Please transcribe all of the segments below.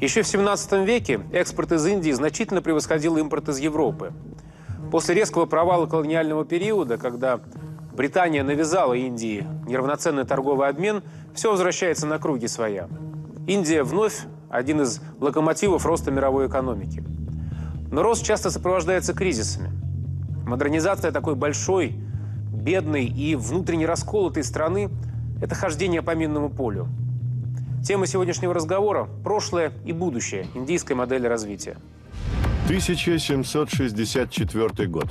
Еще в 17 веке экспорт из Индии значительно превосходил импорт из Европы. После резкого провала колониального периода, когда Британия навязала Индии неравноценный торговый обмен, все возвращается на круги своя. Индия вновь один из локомотивов роста мировой экономики. Но рост часто сопровождается кризисами. Модернизация такой большой, бедной и внутренне расколотой страны – это хождение по минному полю. Тема сегодняшнего разговора – прошлое и будущее индийской модели развития. 1764 год.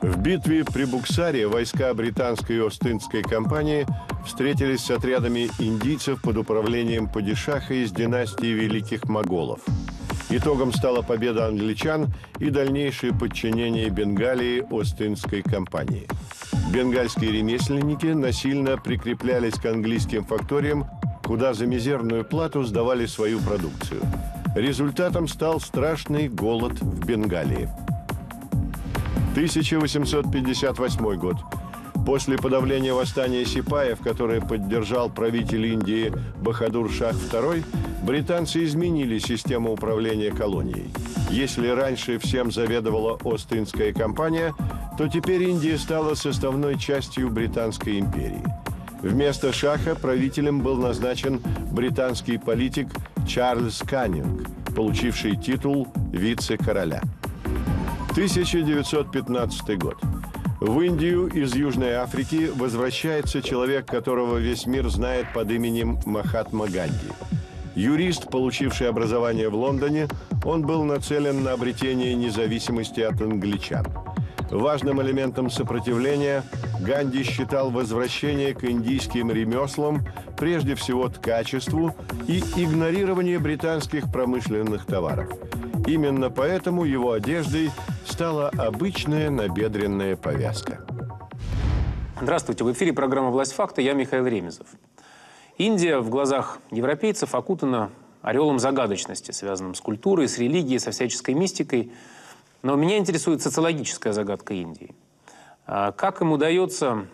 В битве при Буксаре войска британской и Ост-Индской компании встретились с отрядами индийцев под управлением падишаха из династии Великих Моголов. Итогом стала победа англичан и дальнейшее подчинение Бенгалии Ост-Индской компании. Бенгальские ремесленники насильно прикреплялись к английским факториям, куда за мизерную плату сдавали свою продукцию. Результатом стал страшный голод в Бенгалии. 1858 год. После подавления восстания сипаев, которое поддержал правитель Индии Бахадур Шах II, британцы изменили систему управления колонией. Если раньше всем заведовала Ост-Индская компания, то теперь Индия стала составной частью Британской империи. Вместо Шаха правителем был назначен британский политик Чарльз Каннинг, получивший титул вице-короля. 1915 год. В Индию из Южной Африки возвращается человек, которого весь мир знает под именем Махатма Ганди. Юрист, получивший образование в Лондоне, он был нацелен на обретение независимости от англичан. Важным элементом сопротивления Ганди считал возвращение к индийским ремеслам, прежде всего ткачеству, и игнорирование британских промышленных товаров. Именно поэтому его одеждой стала обычная набедренная повязка. Здравствуйте, в эфире программа «Власть факта», я Михаил Ремизов. Индия в глазах европейцев окутана ореолом загадочности, связанным с культурой, с религией, со всяческой мистикой. Но меня интересует социологическая загадка Индии. Как им удается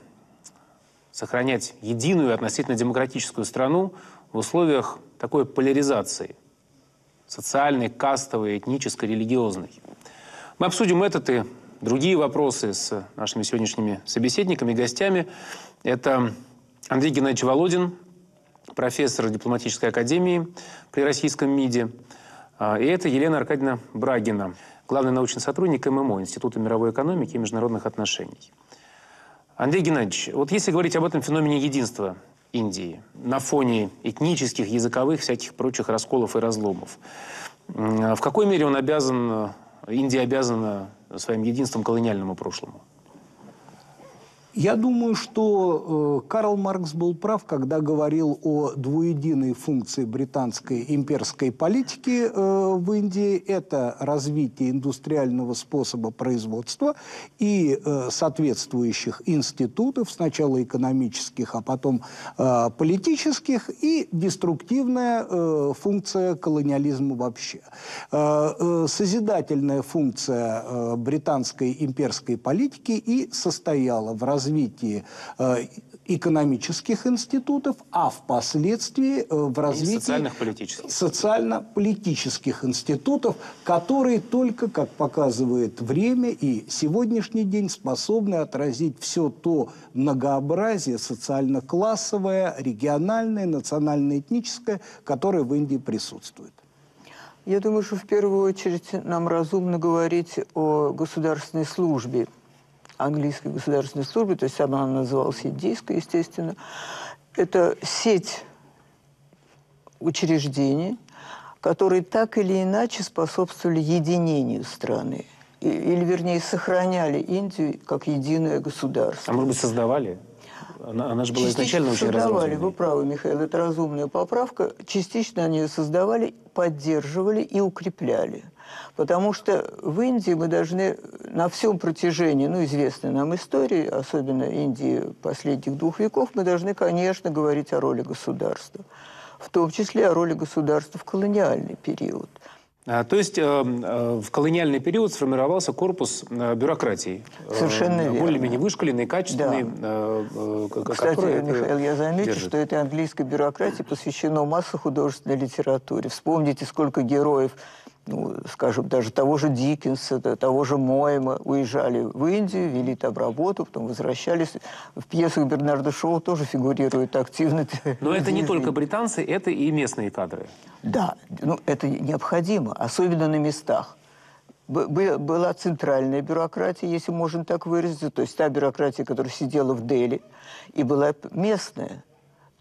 сохранять единую относительно демократическую страну в условиях такой поляризации социальной, кастовой, этнической, религиозной? Мы обсудим этот и другие вопросы с нашими сегодняшними собеседниками, гостями. Это Андрей Геннадьевич Володин, профессор дипломатической академии при российском МИДе. И это Елена Аркадьевна Брагина, главный научный сотрудник ММО, Института мировой экономики и международных отношений. Андрей Геннадьевич, вот если говорить об этом феномене единства Индии на фоне этнических, языковых, всяких прочих расколов и разломов, в какой мере он обязан, Индия обязана своим единством колониальному прошлому? Я думаю, что Карл Маркс был прав, когда говорил о двуединой функции британской имперской политики в Индии. Это развитие индустриального способа производства и соответствующих институтов, сначала экономических, а потом политических, и деструктивная функция колониализма вообще. Созидательная функция британской имперской политики и состояла в развитии экономических институтов, а впоследствии в развитии социально-политических институтов, которые только, как показывает время и сегодняшний день, способны отразить все то многообразие социально-классовое, региональное, национально-этническое, которое в Индии присутствует. Я думаю, что в первую очередь нам разумно говорить о государственной службе, английской государственной службы, то есть она называлась индийской, естественно. Это сеть учреждений, которые так или иначе способствовали единению страны. Или, вернее, сохраняли Индию как единое государство. А может быть, создавали? Она же была изначально очень разумной. Вы правы, Михаил, это разумная поправка. Частично они ее создавали, поддерживали и укрепляли. Потому что в Индии мы должны на всем протяжении, ну, известной нам истории, особенно Индии последних двух веков, мы должны, конечно, говорить о роли государства. В том числе о роли государства в колониальный период. То есть в колониальный период сформировался корпус бюрократии. Совершенно верно. Более-менее вышкаленный, качественный. Да. Кстати, Михаил, я заметил, что этой английской бюрократии посвящено масса художественной литературе. Вспомните, сколько героев, ну, скажем, даже того же Диккенса, того же Моэма уезжали в Индию, вели там работу, потом возвращались. В пьесах Бернарда Шоу тоже фигурируют активно. Но это не только британцы, это и местные кадры. Да, ну, это необходимо, особенно на местах. Была центральная бюрократия, если можно так выразиться, то есть та бюрократия, которая сидела в Дели, и была местная.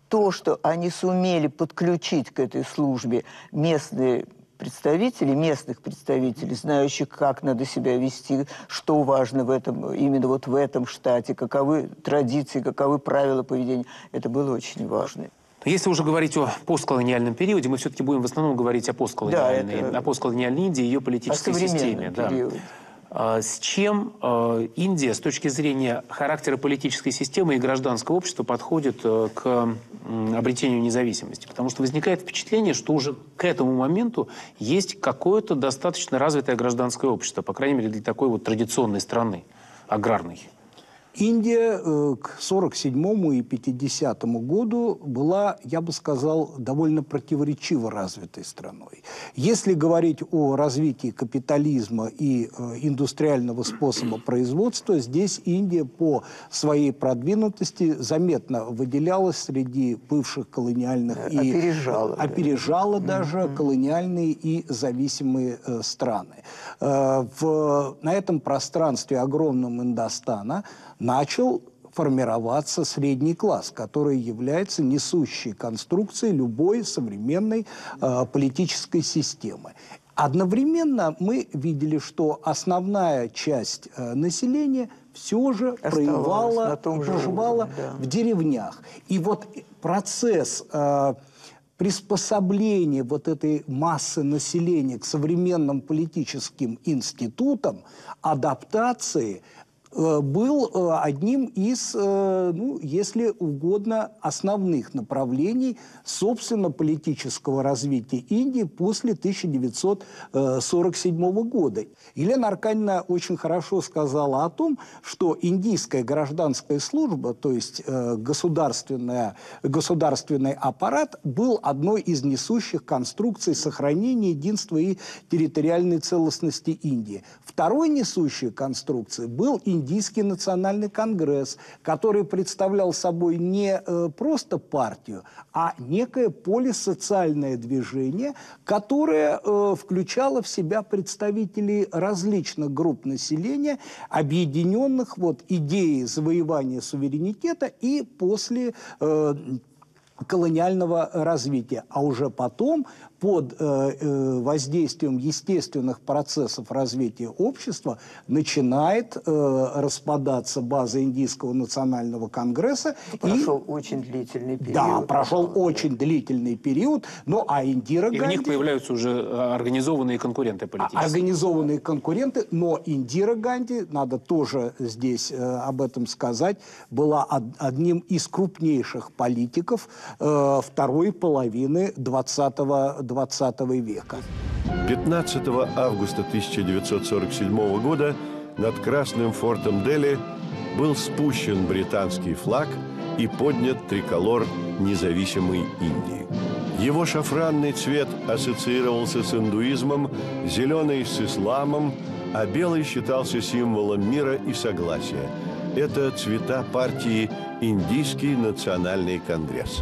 То, что они сумели подключить к этой службе местные представителей, местных представителей, знающих, как надо себя вести, что важно в этом, именно вот в этом штате, каковы традиции, каковы правила поведения. Это было очень важно. Если уже говорить о постколониальном периоде, мы все-таки будем в основном говорить о постколониальной, да, о постколониальной Индии и ее политической системе. Да. С чем Индия с точки зрения характера политической системы и гражданского общества подходит к обретению независимости? Потому что возникает впечатление, что уже к этому моменту есть какое-то достаточно развитое гражданское общество, по крайней мере, для такой вот традиционной страны, аграрной. Индия к 1947 и 1950 году была, я бы сказал, довольно противоречиво развитой страной. Если говорить о развитии капитализма и индустриального способа производства, здесь Индия по своей продвинутости заметно выделялась среди бывших колониальных и опережала даже колониальные и зависимые страны. На этом пространстве огромном Индостана начал формироваться средний класс, который является несущей конструкцией любой современной политической системы. Одновременно мы видели, что основная часть населения все же проживала в деревнях. И вот процесс приспособление вот этой массы населения к современным политическим институтам, адаптации, был одним из, ну, если угодно, основных направлений, собственно, политического развития Индии после 1947 года. Елена Аркадьевна очень хорошо сказала о том, что индийская гражданская служба, то есть государственный аппарат, был одной из несущих конструкций сохранения единства и территориальной целостности Индии. Второй несущей конструкцией был Индийский национальный конгресс, который представлял собой не просто партию, а некое полисоциальное движение, которое включало в себя представителей различных групп населения, объединенных вот идеей завоевания суверенитета и после колониального развития. А уже потом, под воздействием естественных процессов развития общества, начинает распадаться база Индийского национального конгресса. Прошел очень длительный период. Да, прошел очень длительный период. Ну, а Индира Ганди... И в них появляются уже организованные конкуренты политические. Организованные конкуренты, но Индира Ганди, надо тоже здесь об этом сказать, была одним из крупнейших политиков второй половины 20 века. 15 августа 1947 года над Красным фортом Дели был спущен британский флаг и поднят триколор независимой Индии. Его шафранный цвет ассоциировался с индуизмом, зеленый с исламом, а белый считался символом мира и согласия. Это цвета партии Индийский национальный конгресс.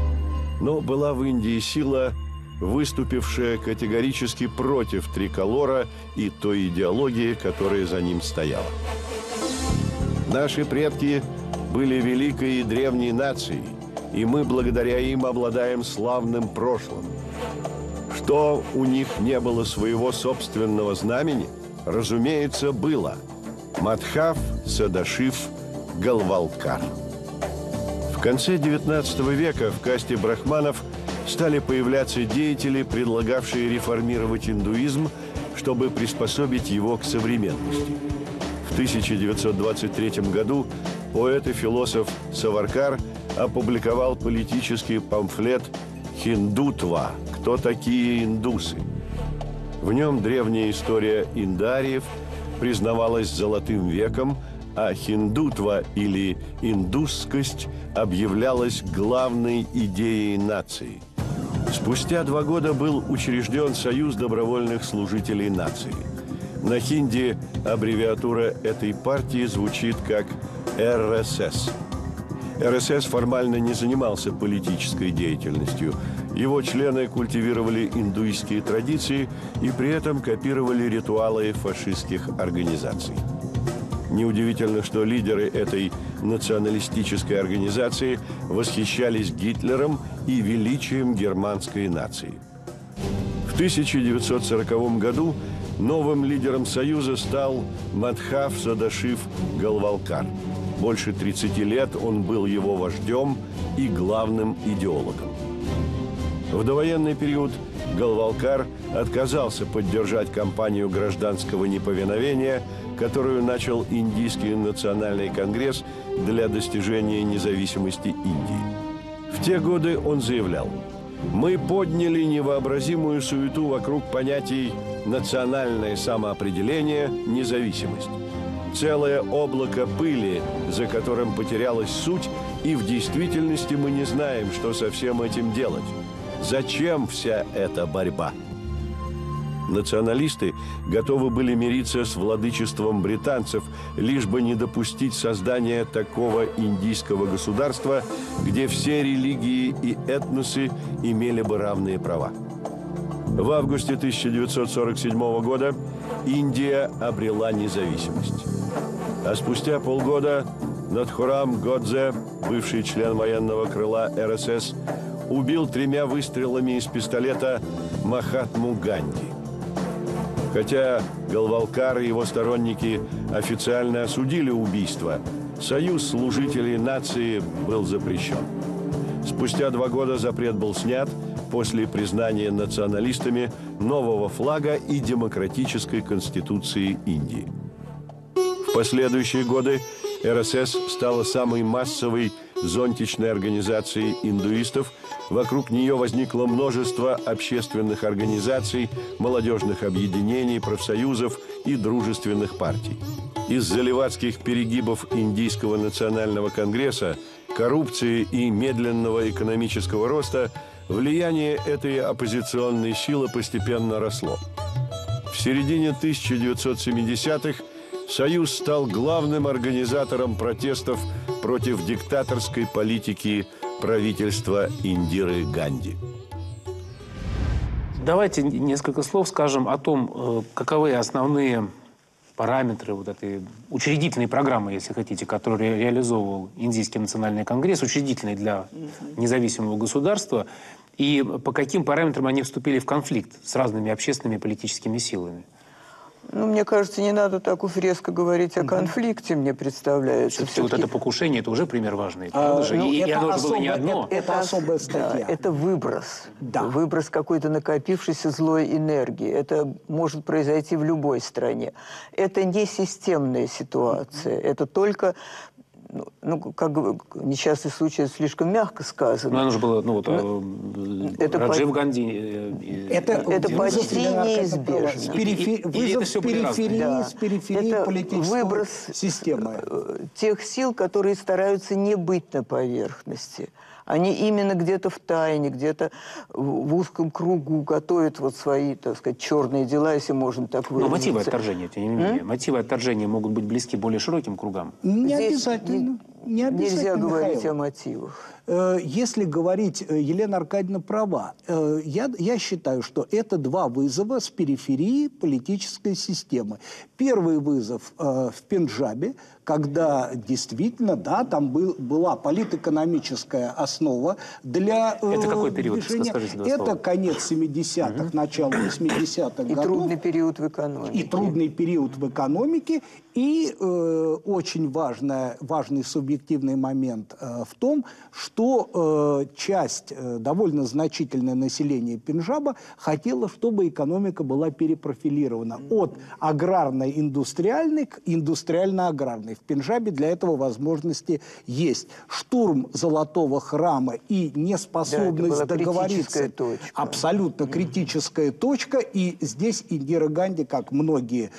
Но была в Индии сила, выступившая категорически против триколора и той идеологии, которая за ним стояла. Наши предки были великой и древней нацией, и мы благодаря им обладаем славным прошлым. Что у них не было своего собственного знамени, разумеется, было. Мадхав Садашив Голвалкар. В конце 19 века в касте брахманов стали появляться деятели, предлагавшие реформировать индуизм, чтобы приспособить его к современности. В 1923 году поэт и философ Саваркар опубликовал политический памфлет «Хиндутва. Кто такие индусы?». В нем древняя история индариев признавалась золотым веком, а хиндутва или индусскость объявлялась главной идеей нации. Спустя 2 года был учрежден Союз добровольных служителей нации. На хинди аббревиатура этой партии звучит как РСС. РСС формально не занимался политической деятельностью. Его члены культивировали индуистские традиции и при этом копировали ритуалы фашистских организаций. Неудивительно, что лидеры этой националистической организации восхищались Гитлером и величием германской нации. В 1940 году новым лидером Союза стал Мадхав Садашив Голвалкар. Больше 30 лет он был его вождем и главным идеологом. В довоенный период Голвалкар отказался поддержать кампанию гражданского неповиновения, которую начал Индийский национальный конгресс для достижения независимости Индии. В те годы он заявлял: «Мы подняли невообразимую суету вокруг понятий национальное самоопределение, независимость. Целое облако пыли, за которым потерялась суть, и в действительности мы не знаем, что со всем этим делать. Зачем вся эта борьба?» Националисты готовы были мириться с владычеством британцев, лишь бы не допустить создания такого индийского государства, где все религии и этносы имели бы равные права. В августе 1947 года Индия обрела независимость. А спустя полгода Натхурам Годсе, бывший член военного крыла РСС, убил 3 выстрелами из пистолета Махатму Ганди. Хотя Голвалкар и его сторонники официально осудили убийство, Союз служителей нации был запрещен. Спустя 2 года запрет был снят после признания националистами нового флага и демократической конституции Индии. В последующие годы РСС стала самой массовой зонтичной организацией индуистов. Вокруг нее возникло множество общественных организаций, молодежных объединений, профсоюзов и дружественных партий. Из-за левацких перегибов Индийского национального конгресса, коррупции и медленного экономического роста влияние этой оппозиционной силы постепенно росло. В середине 1970-х Союз стал главным организатором протестов против диктаторской политики правительства Индиры Ганди. Давайте несколько слов скажем о том, каковы основные параметры вот этой учредительной программы, если хотите, которую реализовывал Индийский национальный конгресс, учредительной для независимого государства, и по каким параметрам они вступили в конфликт с разными общественными и политическими силами. Ну, мне кажется, не надо так уфреско говорить о конфликте, мне представляется. Все-таки вот это покушение, это уже пример важный. Это особая статья. Это выброс. Да. Выброс какой-то накопившейся злой энергии. Это может произойти в любой стране. Это не системная ситуация. Это только... Ну, как несчастный случай, слишком мягко сказано. Но оно же было, ну, вот, Раджива Ганди... Это почти неизбежно. Вызов с периферии политической системы. Тех сил, которые стараются не быть на поверхности. Они именно где-то в тайне, где-то в узком кругу готовят вот свои, так сказать, черные дела, если можно так выразиться. Но мотивы отторжения, тем не менее, мотивы отторжения могут быть близки более широким кругам. Не обязательно. Не обязательно, нельзя говорить о мотивах. Если говорить, Елена Аркадьевна права. Я считаю, что это 2 вызова с периферии политической системы. Первый вызов в Пенджабе, когда действительно, да, там была политэкономическая основа для... Это какой период, движения. Скажите, это конец 70-х, начало 80-х годов. И трудный период в экономике. И трудный период в экономике. И очень важный субъективный момент в том, что что часть, довольно значительное население Пенджаба хотела, чтобы экономика была перепрофилирована от аграрно-индустриальной к индустриально-аграрной. В Пенджабе для этого возможности есть. Штурм Золотого храма и неспособность договориться. Абсолютно критическая точка. И здесь Индира Ганди, как многие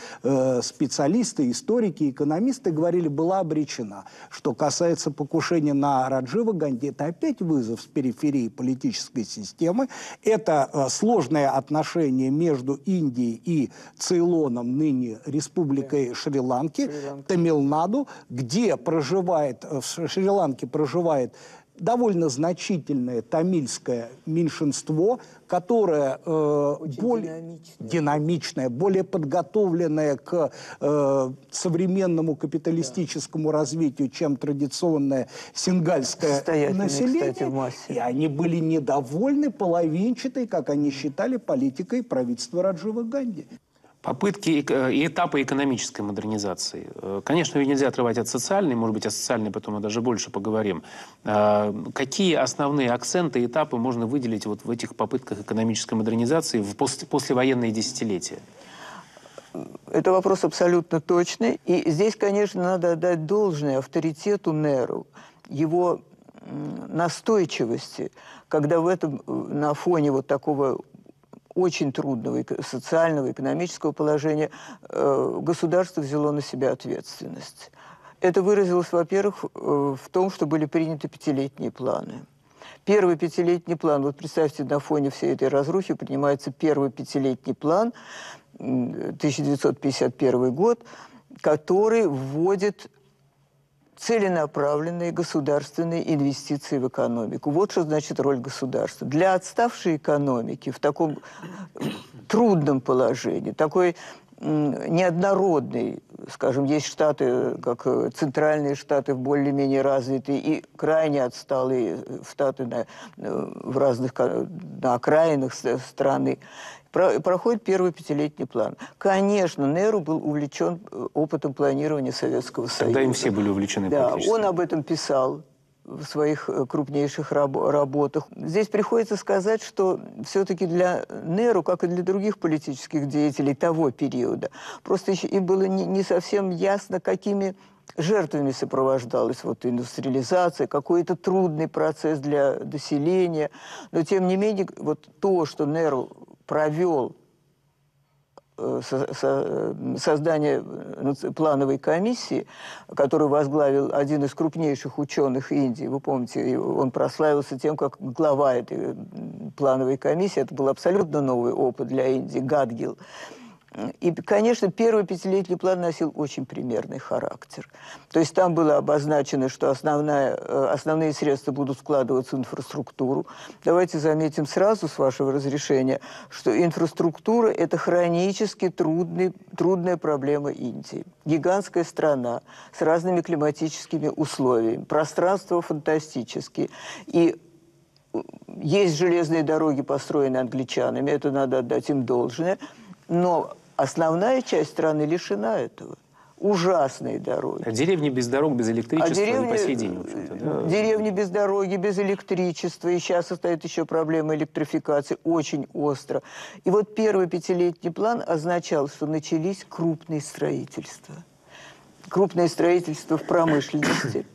специалисты, историки, экономисты говорили, была обречена. Что касается покушения на Раджива Ганди, это опять вызов с периферии политической системы. Это сложное отношение между Индией и Цейлоном, ныне Республикой Шри-Ланки, Тамилнаду, где проживает, в Шри-Ланке проживает довольно значительное тамильское меньшинство, которое более динамичное, более подготовленное к современному капиталистическому развитию, чем традиционное сингальское население. Кстати, и они были недовольны половинчатой, как они считали, политикой правительства Радживы Ганди. Попытки и этапы экономической модернизации. Конечно, ее нельзя отрывать от социальной, может быть, о социальной потом мы даже больше поговорим. Какие основные акценты и этапы можно выделить вот в этих попытках экономической модернизации в послевоенные десятилетия? Это вопрос абсолютно точный. И здесь, конечно, надо отдать должное авторитету Неру, его настойчивости, когда в этом, на фоне вот такого очень трудного социального, экономического положения, государство взяло на себя ответственность. Это выразилось, во-первых, в том, что были приняты пятилетние планы. Первый пятилетний план, вот представьте, на фоне всей этой разрухи принимается первый пятилетний план, 1951 год, который вводит целенаправленные государственные инвестиции в экономику. Вот что значит роль государства. Для отставшей экономики в таком трудном положении, такой неоднородный, скажем, есть штаты, как центральные штаты, более-менее развитые, и крайне отсталые штаты на окраинах страны. Проходит первый пятилетний план. Конечно, Неру был увлечен опытом планирования Советского Союза. Тогда им все были увлечены. Да, он об этом писал в своих крупнейших работах. Здесь приходится сказать, что все-таки для Неру, как и для других политических деятелей того периода, просто им было не совсем ясно, какими жертвами сопровождалась вот индустриализация, какой-то трудный процесс для населения. Но, тем не менее, вот то, что Неру провел создание плановой комиссии, которую возглавил один из крупнейших ученых Индии. Вы помните, он прославился тем, как глава этой плановой комиссии. Это был абсолютно новый опыт для Индии, Гадгил. И, конечно, первый пятилетний план носил очень примерный характер. То есть там было обозначено, что основные средства будут вкладываться в инфраструктуру. Давайте заметим сразу, с вашего разрешения, что инфраструктура – это хронически трудная проблема Индии. Гигантская страна с разными климатическими условиями, пространство фантастические. И есть железные дороги, построенные англичанами, это надо отдать им должное. Но основная часть страны лишена этого. Ужасные дороги. А деревни без дорог, без электричества и по сей день, в общем-то, да? Деревни без дороги, без электричества. И сейчас состоит еще проблема электрификации. Очень остро. И вот первый пятилетний план означал, что начались крупные строительства. Крупные строительства в промышленности.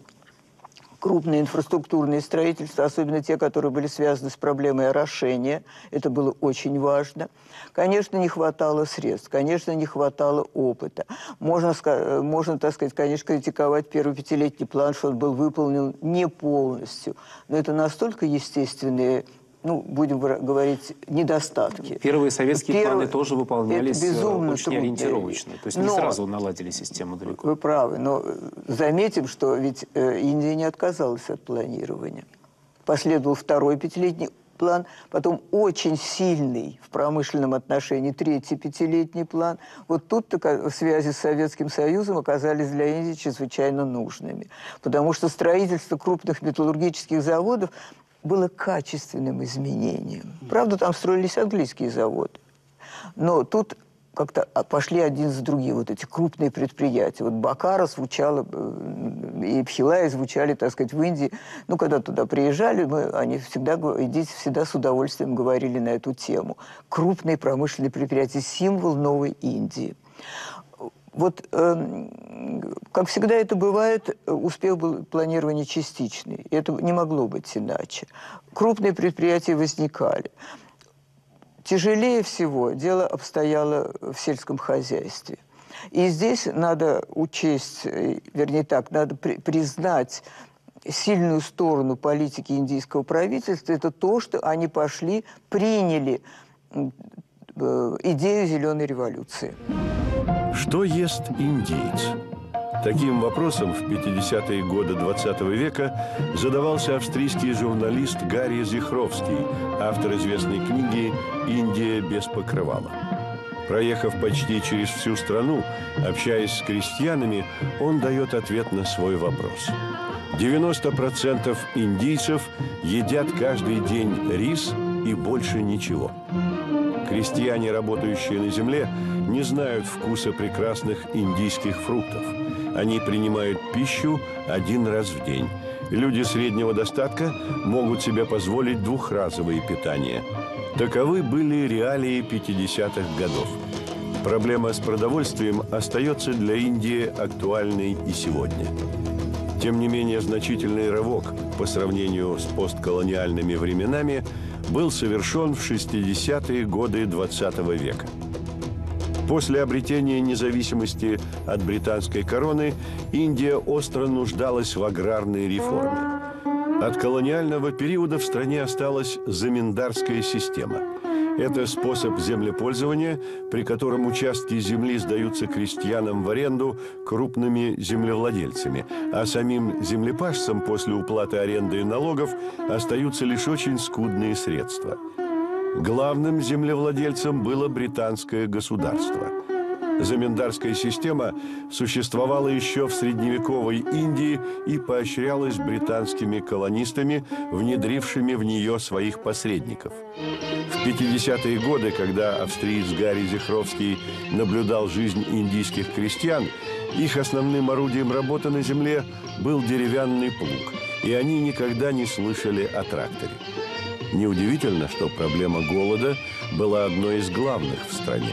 Крупные инфраструктурные строительства, особенно те, которые были связаны с проблемой орошения. Это было очень важно. Конечно, не хватало средств, конечно, не хватало опыта. Можно, так сказать, конечно, критиковать первый пятилетний план, что он был выполнен не полностью. Но это настолько естественные, ну, будем говорить, недостатки. Первые советские планы тоже выполнялись очень ориентировочно. То есть не сразу наладили систему далеко. Вы правы, но заметим, что ведь Индия не отказалась от планирования. Последовал второй пятилетний план, потом очень сильный в промышленном отношении третий пятилетний план. Вот тут-то связи с Советским Союзом оказались для Индии чрезвычайно нужными. Потому что строительство крупных металлургических заводов было качественным изменением. Правда, там строились английские заводы. Но тут как-то пошли один за другим вот эти крупные предприятия. Вот Бокара звучала, и Пхилаи звучали, так сказать, в Индии. Ну, когда туда приезжали, они всегда с удовольствием говорили на эту тему. Крупные промышленные предприятия – символ новой Индии. Вот, как всегда это бывает, успех был планирование частичный. Это не могло быть иначе. Крупные предприятия возникали. Тяжелее всего дело обстояло в сельском хозяйстве. И здесь надо учесть, вернее так, надо признать сильную сторону политики индийского правительства. Это то, что они пошли, приняли идею «Зеленой революции». Что ест индиец? Таким вопросом в 50-е годы 20 века задавался австрийский журналист Гарри Зихровский, автор известной книги «Индия без покрывала». Проехав почти через всю страну, общаясь с крестьянами, он дает ответ на свой вопрос. 90% индийцев едят каждый день рис и больше ничего. Крестьяне, работающие на земле, не знают вкуса прекрасных индийских фруктов. Они принимают пищу один раз в день. Люди среднего достатка могут себе позволить двухразовое питание. Таковы были реалии 50-х годов. Проблема с продовольствием остается для Индии актуальной и сегодня. Тем не менее, значительный рывок по сравнению с постколониальными временами был совершен в 60-е годы 20 века. После обретения независимости от британской короны Индия остро нуждалась в аграрной реформе. От колониального периода в стране осталась Заминдарская система. Это способ землепользования, при котором участки земли сдаются крестьянам в аренду крупными землевладельцами, а самим землепашцам после уплаты аренды и налогов остаются лишь очень скудные средства. Главным землевладельцем было британское государство. Заминдарская система существовала еще в средневековой Индии и поощрялась британскими колонистами, внедрившими в нее своих посредников. В 50-е годы, когда австриец Гарри Зихровский наблюдал жизнь индийских крестьян, их основным орудием работы на земле был деревянный плуг, и они никогда не слышали о тракторе. Неудивительно, что проблема голода была одной из главных в стране.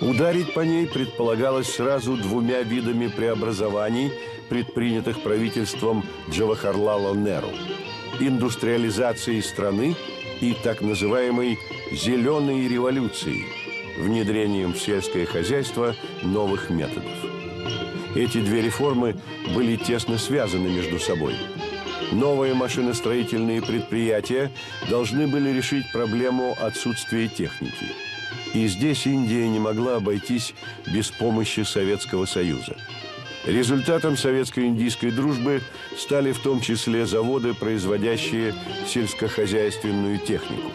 Ударить по ней предполагалось сразу двумя видами преобразований, предпринятых правительством Джавахарлала Неру – индустриализацией страны и так называемой «зеленой революцией», внедрением в сельское хозяйство новых методов. Эти две реформы были тесно связаны между собой. Новые машиностроительные предприятия должны были решить проблему отсутствия техники. И здесь Индия не могла обойтись без помощи Советского Союза. Результатом советско-индийской дружбы стали в том числе заводы, производящие сельскохозяйственную технику.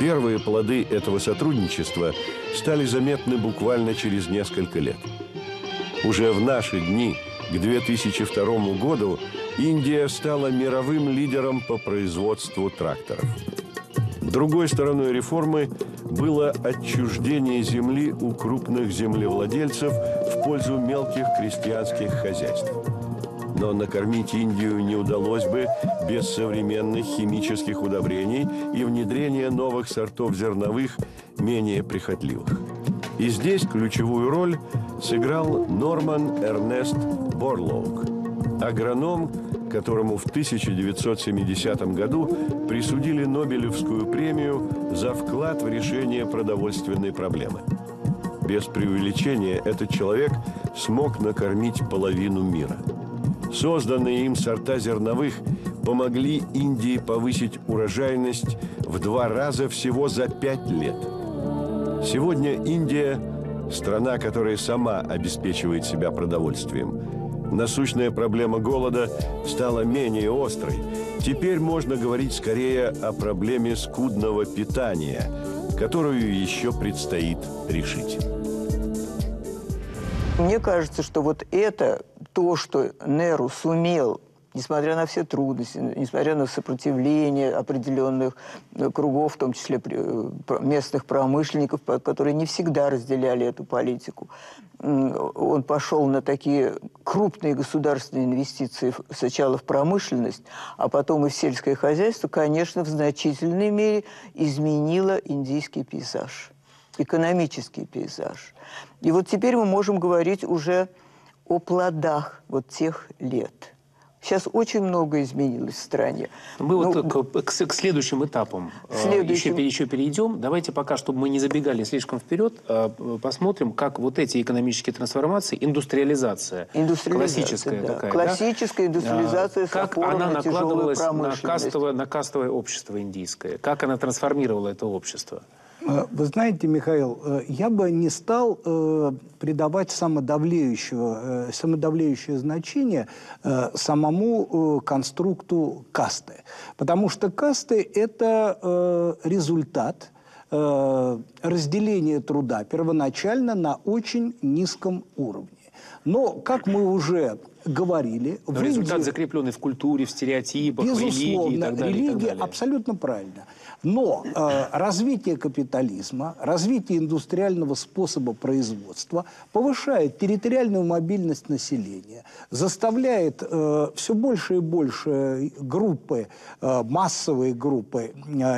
Первые плоды этого сотрудничества стали заметны буквально через несколько лет. Уже в наши дни, к 2002 году, Индия стала мировым лидером по производству тракторов. Другой стороной реформы было отчуждение земли у крупных землевладельцев в пользу мелких крестьянских хозяйств. Но накормить Индию не удалось бы без современных химических удобрений и внедрения новых сортов зерновых, менее прихотливых. И здесь ключевую роль сыграл Норман Эрнест Борлоуг, агроном, которому в 1970 году присудили Нобелевскую премию за вклад в решение продовольственной проблемы. Без преувеличения этот человек смог накормить половину мира. Созданные им сорта зерновых помогли Индии повысить урожайность в 2 раза всего за 5 лет. Сегодня Индия – страна, которая сама обеспечивает себя продовольствием. Насущная проблема голода стала менее острой. Теперь можно говорить скорее о проблеме скудного питания, которую еще предстоит решить. Мне кажется, что вот это то, что Неру сумел несмотря на все трудности, несмотря на сопротивление определенных кругов, в том числе местных промышленников, которые не всегда разделяли эту политику. Он пошел на такие крупные государственные инвестиции сначала в промышленность, а потом и в сельское хозяйство, конечно, в значительной мере изменило индийский пейзаж, экономический пейзаж. И вот теперь мы можем говорить уже о плодах вот тех лет. Сейчас очень много изменилось в стране. Мы к следующим этапам еще перейдем. Давайте пока, чтобы мы не забегали слишком вперед, посмотрим, как вот эти экономические трансформации, индустриализация классическая, да. Такая, классическая, да? Индустриализация, как она накладывалась на кастовое общество индийское, как она трансформировала это общество. Вы знаете, Михаил, я бы не стал придавать самодавлеющее значение самому конструкту касты. Потому что касты – это результат разделения труда первоначально на очень низком уровне. Но, как мы уже говорили... Но в результат Индии, закрепленный в культуре, в стереотипах, безусловно, религии и так далее. Религия, абсолютно правильно. Но развитие капитализма, развитие индустриального способа производства повышает территориальную мобильность населения, заставляет все больше и больше группы, массовые группы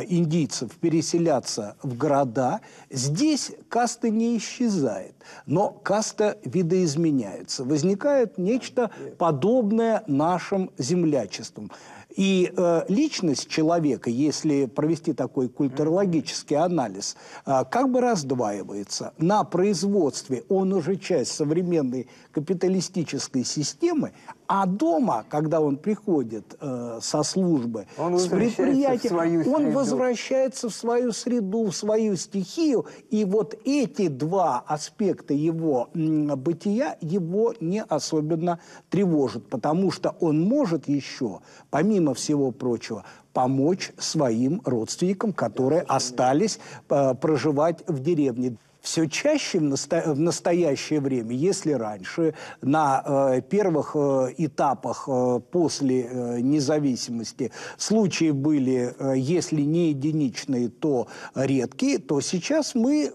индийцев переселяться в города. Здесь каста не исчезает, но каста видоизменяется. Возникает нечто подобное нашим землячествам. И личность человека, если провести такой культурологический анализ, как бы раздваивается. На производстве он уже часть современной капиталистической системы, а дома, когда он приходит со службы, с предприятия, он возвращается в свою среду, в свою стихию. И вот эти два аспекта его бытия его не особенно тревожат, потому что он может еще, помимо всего прочего, помочь своим родственникам, которые остались проживать в деревне. Все чаще в настоящее время, если раньше на первых этапах после независимости случаи были, если не единичные, то редкие, то сейчас мы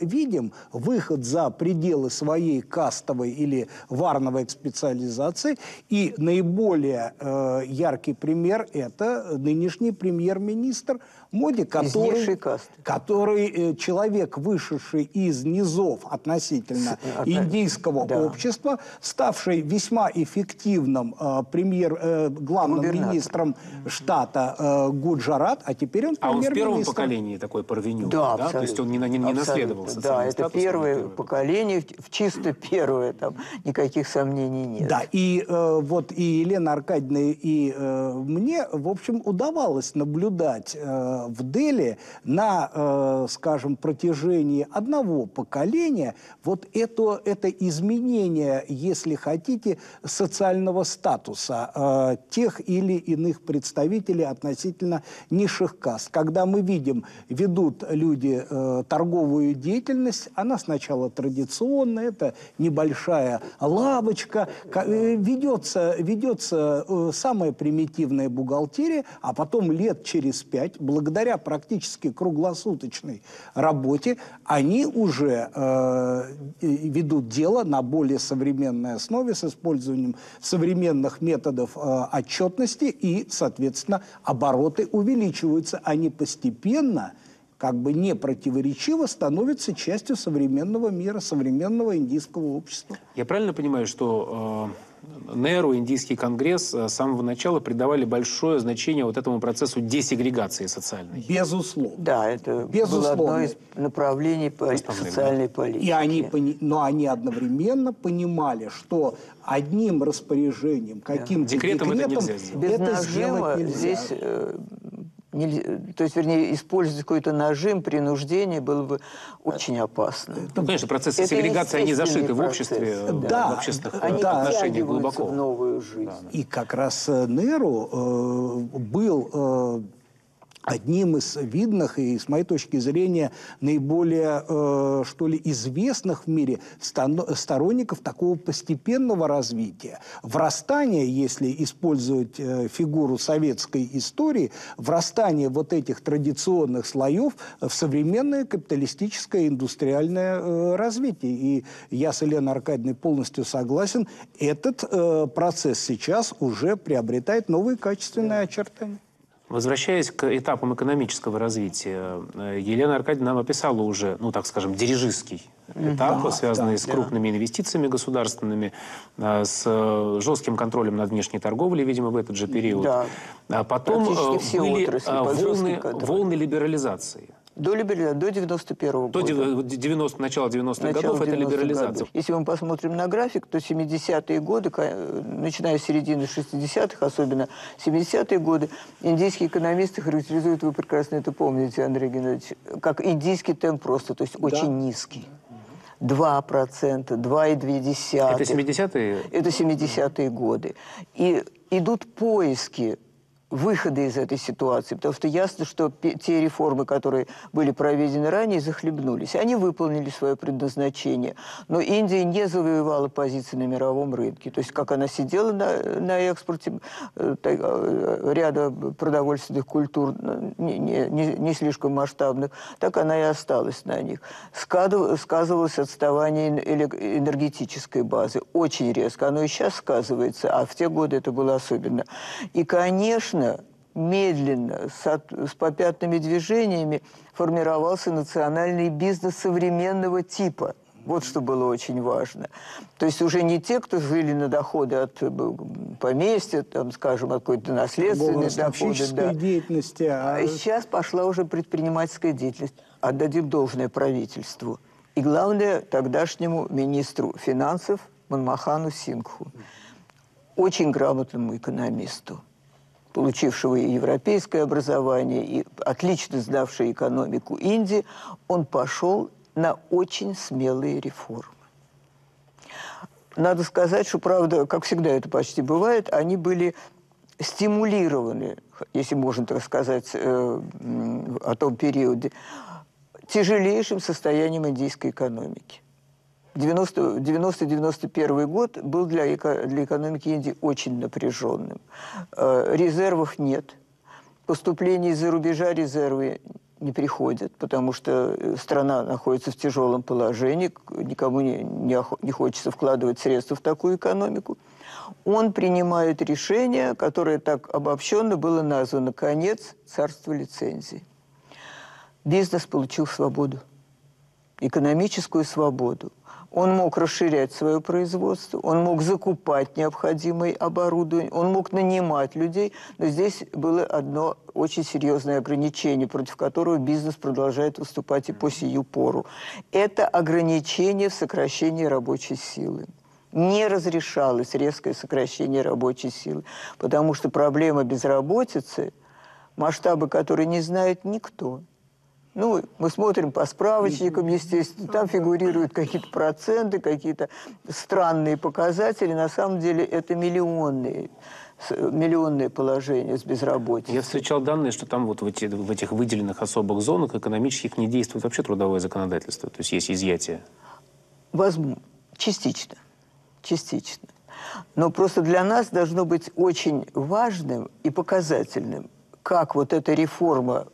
видим выход за пределы своей кастовой или варновой специализации. И наиболее яркий пример – это нынешний премьер-министр Моди, который человек, вышедший из низов относительно индийского общества, ставший весьма эффективным главным министром штата Гуджарат, а теперь он премьер-министр. А он в первом поколении такой парвеню, да? Да? То есть он не наследовался. Да, это первое поколение, в чисто первое, там никаких сомнений нет. Да, и вот и Елена Аркадьевна, и мне, в общем, удавалось наблюдать в Дели на, скажем, протяжении одного поколения вот это изменение, если хотите, социального статуса тех или иных представителей относительно низших каст. Когда мы видим, ведут люди торговую деятельность, она сначала традиционная, это небольшая лавочка, ведется самая примитивная бухгалтерия, а потом лет через 5, благодаря практически круглосуточной работе, они уже ведут дело на более современной основе с использованием современных методов отчетности, и, соответственно, обороты увеличиваются. Они постепенно, как бы не противоречиво, становятся частью современного мира, современного индийского общества. Я правильно понимаю, что... Неру, Индийский конгресс с самого начала придавали большое значение вот этому процессу десегрегации социальной. Безусловно. Да, это безусловно. Было одно из направлений социальной политики. И они одновременно понимали, что одним распоряжением, каким-то декретом это нельзя сделать. Без нажима здесь... То есть, вернее, использовать какой-то нажим, принуждение было бы очень опасно. Ну, конечно, процессы сегрегации, они зашиты в обществе, в общественных отношениях глубоко. В новую жизнь. И как раз Неру был одним из видных и, с моей точки зрения, наиболее, что ли, известных в мире сторонников такого постепенного развития. Врастание, если использовать фигуру советской истории, врастание вот этих традиционных слоев в современное капиталистическое индустриальное развитие. И я с Еленой Аркадьевной полностью согласен, этот процесс сейчас уже приобретает новые качественные очертания. Возвращаясь к этапам экономического развития, Елена Аркадьевна нам описала уже, ну, так скажем, дирижистский этап, связанный с крупными инвестициями государственными, с жестким контролем над внешней торговлей, видимо, в этот же период. А потом были волны либерализации. До 1991 года. До начала 90-х годов это либерализация. Если мы посмотрим на график, то 70-е годы, начиная с середины 60-х, особенно 70-е годы, индийские экономисты характеризуют, вы прекрасно это помните, Андрей Геннадьевич, как индийский темп роста, то есть очень низкий. 2%, 2,2%. Это 70-е? Это 70-е годы. И идут поиски выходы из этой ситуации, потому что ясно, что те реформы, которые были проведены ранее, захлебнулись. Они выполнили свое предназначение, но Индия не завоевала позиции на мировом рынке. То есть, как она сидела на экспорте ряда продовольственных культур, не слишком масштабных, так она и осталась на них. Сказывалось отставание энергетической базы очень резко. Оно и сейчас сказывается, а в те годы это было особенно. И, конечно, медленно, с попятными движениями формировался национальный бизнес современного типа. Вот что было очень важно. То есть уже не те, кто жили на доходы от поместья, там, скажем, от какой-то наследственной доходы. Деятельности, а сейчас пошла уже предпринимательская деятельность. Отдадим должное правительству. И главное, тогдашнему министру финансов Манмохану Сингху. Очень грамотному экономисту, получившего и европейское образование, и отлично знавшего экономику Индии, он пошел на очень смелые реформы. Надо сказать, что, правда, как всегда это почти бывает, они были стимулированы, если можно так сказать, о том периоде, тяжелейшим состоянием индийской экономики. 90-91 год был для экономики Индии очень напряженным. Резервов нет. Поступления из-за рубежа резервы не приходят, потому что страна находится в тяжелом положении, никому не хочется вкладывать средства в такую экономику. Он принимает решение, которое так обобщенно было названо «конец царства лицензий». Бизнес получил свободу, экономическую свободу. Он мог расширять свое производство, он мог закупать необходимое оборудование, он мог нанимать людей, но здесь было одно очень серьезное ограничение, против которого бизнес продолжает выступать и по сию пору. Это ограничение в сокращении рабочей силы. Не разрешалось резкое сокращение рабочей силы, потому что проблема безработицы, масштабы которой не знает никто. Ну, мы смотрим по справочникам, естественно, там фигурируют какие-то проценты, какие-то странные показатели. На самом деле это миллионные положения с безработицей. Я встречал данные, что там вот в этих выделенных особых зонах экономических не действует вообще трудовое законодательство, то есть есть изъятие. Частично, частично. Но просто для нас должно быть очень важным и показательным, как вот эта реформа,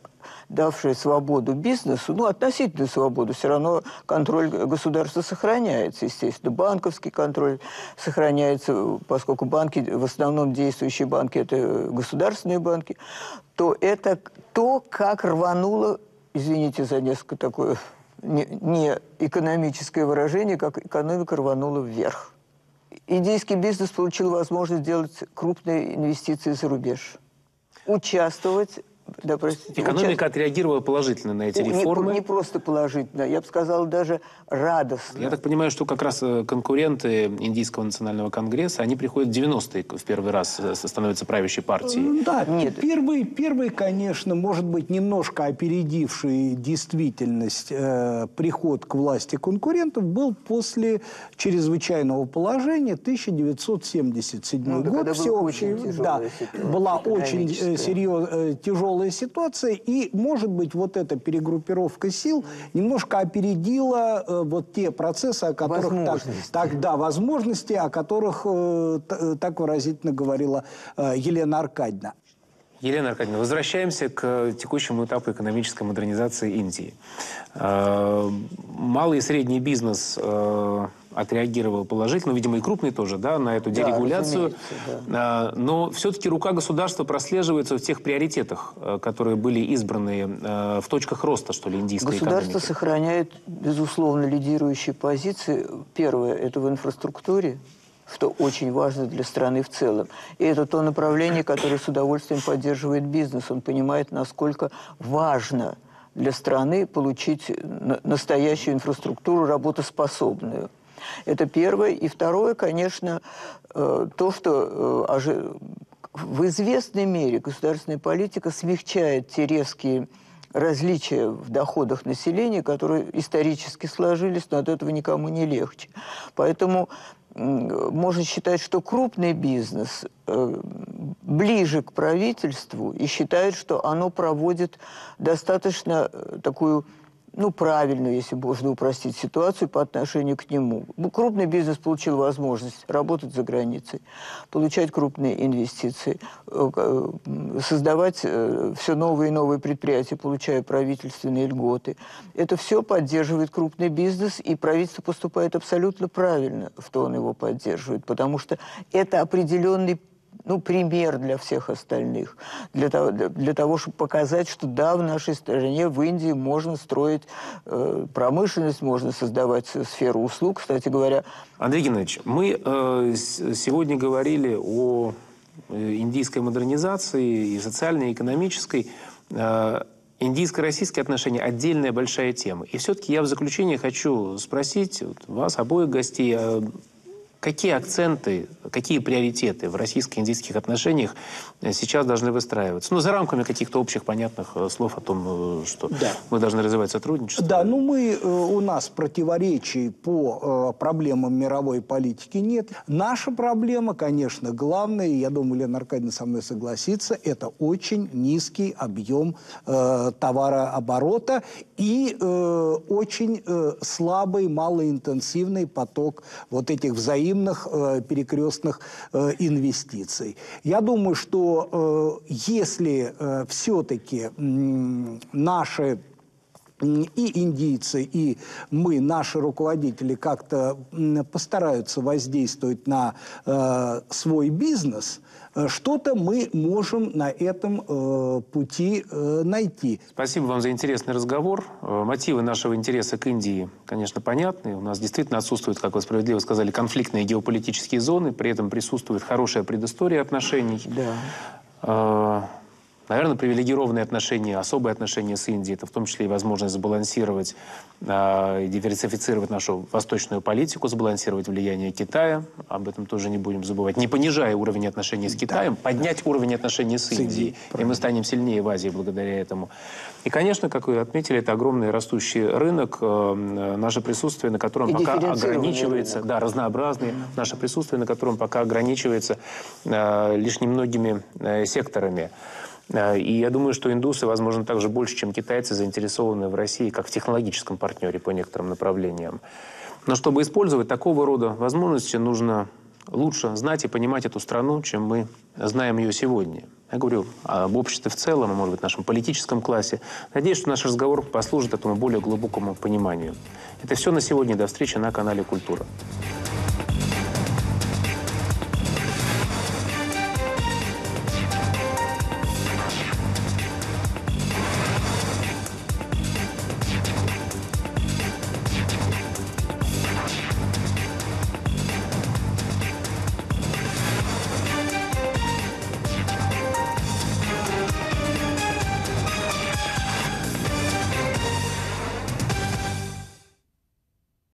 давшие свободу бизнесу, ну, относительную свободу, все равно контроль государства сохраняется, естественно. Банковский контроль сохраняется, поскольку банки, в основном действующие банки, это государственные банки, то это то, как рвануло, извините за несколько такое не экономическое выражение, как экономика рванула вверх. Индийский бизнес получил возможность делать крупные инвестиции за рубеж, участвовать. Да, простите, экономика отреагировала положительно на эти реформы. Не просто положительно, я бы сказала, даже радостно. Я так понимаю, что как раз конкуренты Индийского национального конгресса, они приходят в 90-е в первый раз, становятся правящей партией. Да, нет. Первые, конечно, может быть, немножко опередивший действительность приход к власти конкурентов был после чрезвычайного положения 1977 год. Была очень тяжелая тяжелая ситуация, и, может быть, вот эта перегруппировка сил немножко опередила вот те процессы, о которых возможности, о которых так выразительно говорила Елена Аркадьевна. Елена Аркадьевна, возвращаемся к текущему этапу экономической модернизации Индии. Малый и средний бизнес отреагировал положительно, видимо, и крупный тоже, да, на эту дерегуляцию. Да. Но все-таки рука государства прослеживается в тех приоритетах, которые были избраны в точках роста, что ли, индийской экономики. Государство сохраняет, безусловно, лидирующие позиции. Первое – это в инфраструктуре, что очень важно для страны в целом. И это то направление, которое с удовольствием поддерживает бизнес. Он понимает, насколько важно для страны получить настоящую инфраструктуру, работоспособную. Это первое. И второе, конечно, то, что в известной мере государственная политика смягчает те резкие различия в доходах населения, которые исторически сложились, но от этого никому не легче. Поэтому можно считать, что крупный бизнес ближе к правительству и считает, что оно проводит достаточно такую, ну, правильную, если можно упростить ситуацию, по отношению к нему. Ну, крупный бизнес получил возможность работать за границей, получать крупные инвестиции, создавать все новые и новые предприятия, получая правительственные льготы. Это все поддерживает крупный бизнес, и правительство поступает абсолютно правильно, что он его поддерживает, потому что это определенный, ну, пример для всех остальных, для того, чтобы показать, что да, в нашей стране, в Индии можно строить промышленность, можно создавать сферу услуг, кстати говоря. Андрей Геннадьевич, мы сегодня говорили о индийской модернизации, и социальной, и экономической. Индийско-российские отношения – отдельная большая тема. И все-таки я в заключение хочу спросить вас, обоих гостей, какие акценты, какие приоритеты в российско-индийских отношениях сейчас должны выстраиваться? Ну, за рамками каких-то общих понятных слов о том, что мы должны развивать сотрудничество. Да, ну у нас противоречий по проблемам мировой политики нет. Наша проблема, конечно, главная, и я думаю, Елена Аркадьевна со мной согласится, это очень низкий объем товарооборота и очень слабый, малоинтенсивный поток вот этих взаимодействий, перекрестных инвестиций. Я думаю, что если все-таки наши и индийцы, и мы, наши руководители, как-то постараются воздействовать на свой бизнес, что-то мы можем на этом пути найти. Спасибо вам за интересный разговор. Мотивы нашего интереса к Индии, конечно, понятны. У нас действительно отсутствуют, как вы справедливо сказали, конфликтные геополитические зоны. При этом присутствует хорошая предыстория отношений. Да. Наверное, привилегированные отношения, особые отношения с Индией, это в том числе и возможность сбалансировать, диверсифицировать нашу восточную политику, сбалансировать влияние Китая, об этом тоже не будем забывать, не понижая уровень отношений с Китаем, поднять уровень отношений с Индией, и мы станем сильнее в Азии благодаря этому. И, конечно, как вы отметили, это огромный растущий рынок, наше присутствие на котором пока ограничивается, разнообразный, наше присутствие на котором пока ограничивается лишь немногими секторами. И я думаю, что индусы, возможно, также больше, чем китайцы, заинтересованы в России как в технологическом партнере по некоторым направлениям. Но чтобы использовать такого рода возможности, нужно лучше знать и понимать эту страну, чем мы знаем ее сегодня. Я говорю об обществе в целом, может быть, нашем политическом классе. Надеюсь, что наш разговор послужит этому более глубокому пониманию. Это все на сегодня. До встречи на канале «Культура».